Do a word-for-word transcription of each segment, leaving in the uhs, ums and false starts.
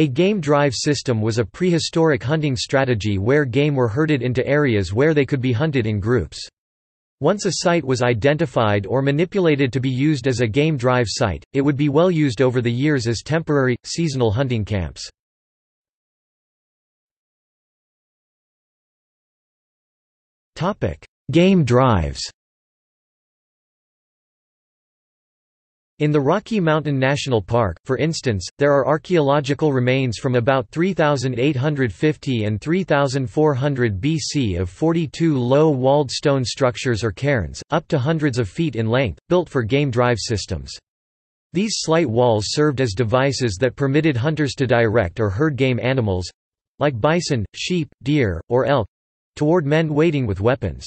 A game drive system was a prehistoric hunting strategy where game were herded into areas where they could be hunted in groups. Once a site was identified or manipulated to be used as a game drive site, it would be well used over the years as temporary, seasonal hunting camps. Game drives. In the Rocky Mountain National Park, for instance, there are archaeological remains from about three thousand eight hundred fifty and three thousand four hundred B C of forty-two low-walled stone structures or cairns, up to hundreds of feet in length, built for game drive systems. These slight walls served as devices that permitted hunters to direct or herd game animals—like bison, sheep, deer, or elk—toward men waiting with weapons.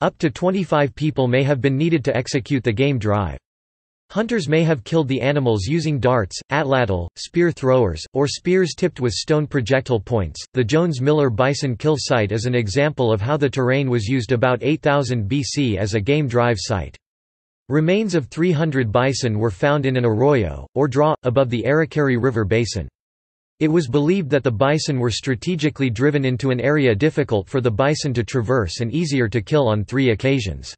Up to twenty-five people may have been needed to execute the game drive. Hunters may have killed the animals using darts, atlatl, spear throwers, or spears tipped with stone projectile points. The Jones Miller Bison Kill Site is an example of how the terrain was used about eight thousand B C as a game drive site. Remains of three hundred bison were found in an arroyo, or draw, above the Arikaree River basin. It was believed that the bison were strategically driven into an area difficult for the bison to traverse and easier to kill on three occasions.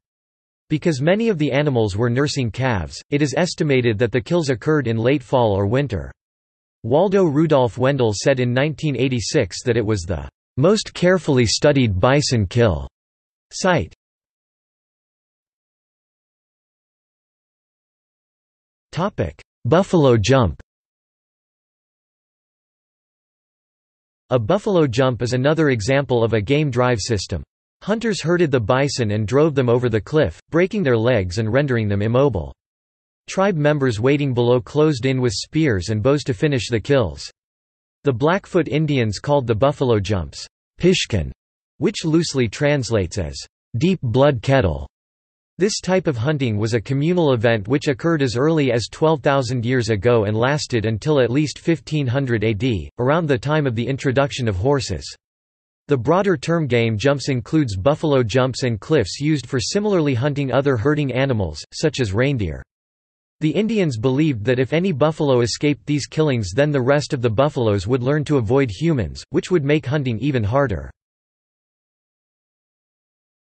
Because many of the animals were nursing calves, it is estimated that the kills occurred in late fall or winter. Waldo Rudolph Wendell said in nineteen eighty-six that it was the most carefully studied bison kill site. Buffalo jump. A buffalo jump is another example of a game drive system. Hunters herded the bison and drove them over the cliff, breaking their legs and rendering them immobile. Tribe members waiting below closed in with spears and bows to finish the kills. The Blackfoot Indians called the buffalo jumps, Pishkan, which loosely translates as, deep blood kettle. This type of hunting was a communal event which occurred as early as twelve thousand years ago and lasted until at least fifteen hundred A D, around the time of the introduction of horses. The broader term game jumps includes buffalo jumps and cliffs used for similarly hunting other herding animals, such as reindeer. The Indians believed that if any buffalo escaped these killings, then the rest of the buffaloes would learn to avoid humans, which would make hunting even harder.